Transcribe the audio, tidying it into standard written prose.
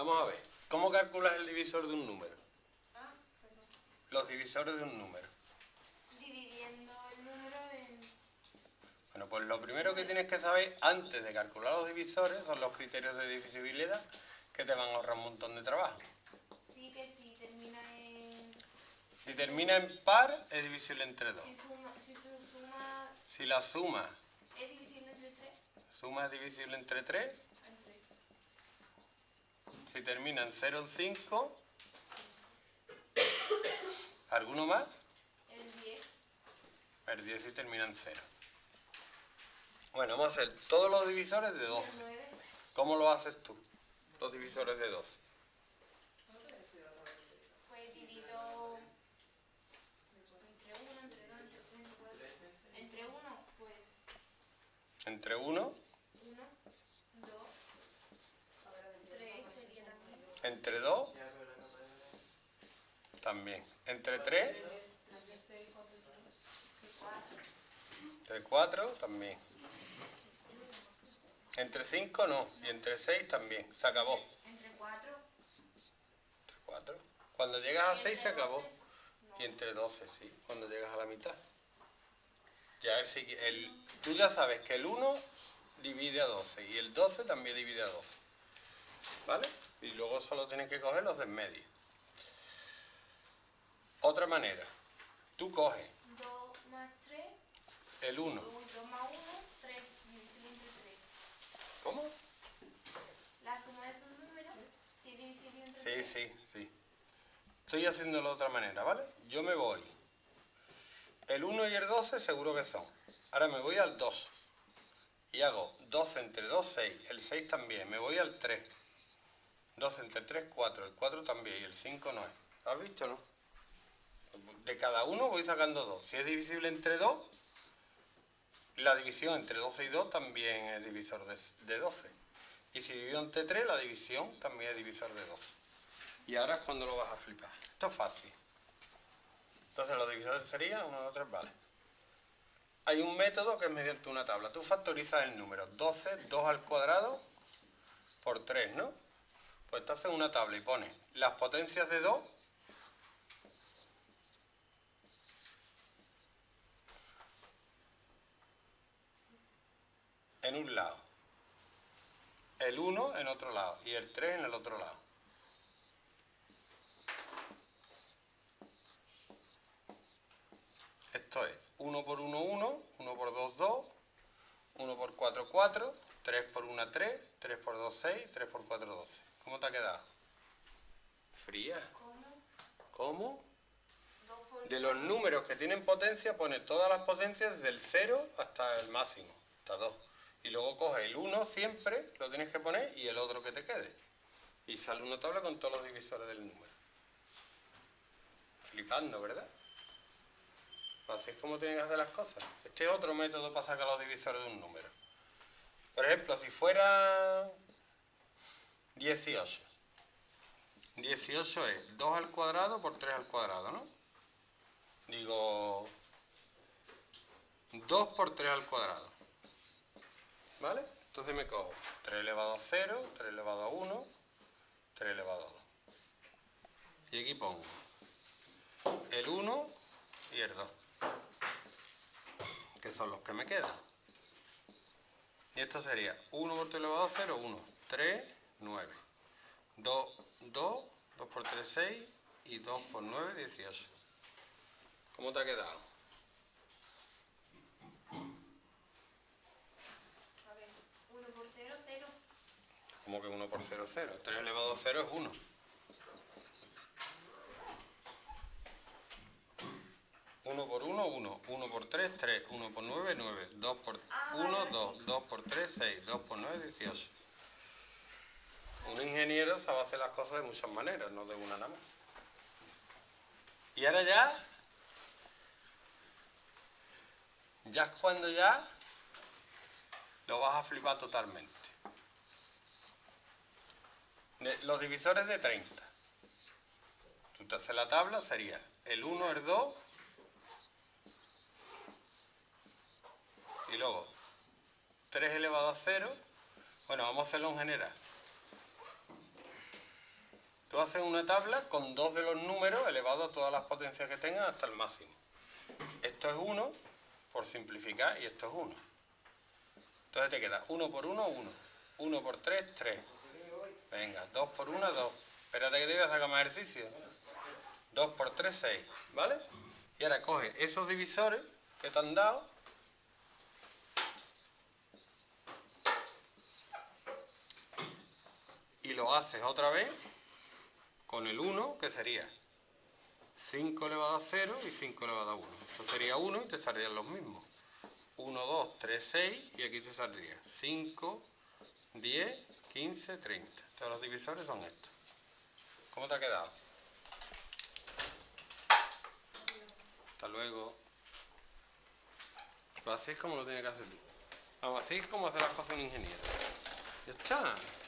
Vamos a ver, ¿cómo calculas el divisor de un número? Ah, perdón. Los divisores de un número. Dividiendo el número en... Bueno, pues lo primero que tienes que saber antes de calcular los divisores son los criterios de divisibilidad, que te van a ahorrar un montón de trabajo. Sí, que si termina en... Si termina en par, es divisible entre 2. Si suma... Si la suma... ¿Es divisible entre 3? Suma es divisible entre 3. Si termina en 0 en 5. ¿Alguno más? El 10. El 10 si termina en 0. Bueno, vamos a hacer todos los divisores de 12. ¿Cómo lo haces tú? Los divisores de 12. Pues divido entre 1, entre 2, entre 3, entre 4. Entre 1, pues. Entre 1. 1, 2. Entre 2 también. Entre 3. Entre 4 también. Entre 5 no. Y entre 6 también. Se acabó. Entre 4. Entre 4. Cuando llegas a 6 se acabó. Y entre 12 sí. Cuando llegas a la mitad. Ya tú ya sabes que el 1 divide a 12. Y el 12 también divide a 12. ¿Vale? Y luego solo tienes que coger los de en medio. Otra manera. Tú coges... 2 más 3... El 1. 2 más 1, 3. Divisible entre 3. ¿Cómo? La suma de esos números... Si es divisible entre 3. Sí. Estoy haciéndolo de otra manera, ¿vale? Yo me voy. El 1 y el 12 seguro que son. Ahora me voy al 2. Y hago 12 entre 2, 6. El 6 también. Me voy al 3. 12 entre 3, 4. El 4 también. Y el 5 no es. ¿Has visto, no? De cada uno voy sacando 2. Si es divisible entre 2, la división entre 12 y 2 también es divisor de 12. Y si divido entre 3, la división también es divisor de 12. Y ahora es cuando lo vas a flipar. Esto es fácil. Entonces los divisores serían 1, 2, 3, vale. Hay un método que es mediante una tabla. Tú factorizas el número 12, 2 al cuadrado por 3, ¿no? Pues te haces una tabla y pones las potencias de 2 en un lado, el 1 en otro lado y el 3 en el otro lado. Esto es 1 por 1, 1, 1 por 2, 2, 1 por 4, 4, 3 por 1, 3, 3 por 2, 6, 3 por 4, 12. ¿Cómo te ha quedado? Fría. ¿Cómo? De los números que tienen potencia, pone todas las potencias desde el 0 hasta el máximo, hasta 2. Y luego coge el 1 siempre, lo tienes que poner, y el otro que te quede. Y sale una tabla con todos los divisores del número. Flipando, ¿verdad? Así es como tienen que hacer las cosas. Este es otro método para sacar los divisores de un número. Por ejemplo, si fuera... 18. 18 es 2 al cuadrado por 3 al cuadrado, ¿no? Digo... 2 por 3 al cuadrado. ¿Vale? Entonces me cojo 3 elevado a 0, 3 elevado a 1, 3 elevado a 2. Y aquí pongo el 1 y el 2. Que son los que me quedan. Y esto sería 1 por 3 elevado a 0, 1, 3... 9, 2 por 3, 6 y 2 por 9, 18. ¿Cómo te ha quedado? A ver, 1 por 0, 0. ¿Cómo que 1 por 0, 0? 3 elevado a 0 es 1. Uno por 1, 1. 1 por 3, 3. 1 por 9, 9. 2 por 1, 2. 2 por 3, 6. 2 por 9, 18. Un ingeniero sabe hacer las cosas de muchas maneras, no de una nada más. Y ahora ya es cuando ya lo vas a flipar totalmente. Los divisores de 30. Tú te haces la tabla, sería el 1, el 2. Y luego 3 elevado a 0. Bueno, vamos a hacerlo en general. Tú haces una tabla con dos de los números elevados a todas las potencias que tengan hasta el máximo. Esto es 1, por simplificar, y esto es 1. Entonces te queda 1 por 1, 1. 1 por 3, 3. Venga, 2 por 1, 2. Espérate que te voy a sacar más ejercicio. 2 por 3, 6. ¿Vale? Y ahora coge esos divisores que te han dado. Y lo haces otra vez con el 1, que sería 5 elevado a 0 y 5 elevado a 1. Esto sería 1 y te saldrían los mismos. 1, 2, 3, 6 y aquí te saldría 5, 10, 15, 30. Todos los divisores son estos. ¿Cómo te ha quedado? Hasta luego. Pues así es como lo tiene que hacer tú. Vamos, así es como hacer las cosas un ingeniero. Ya está.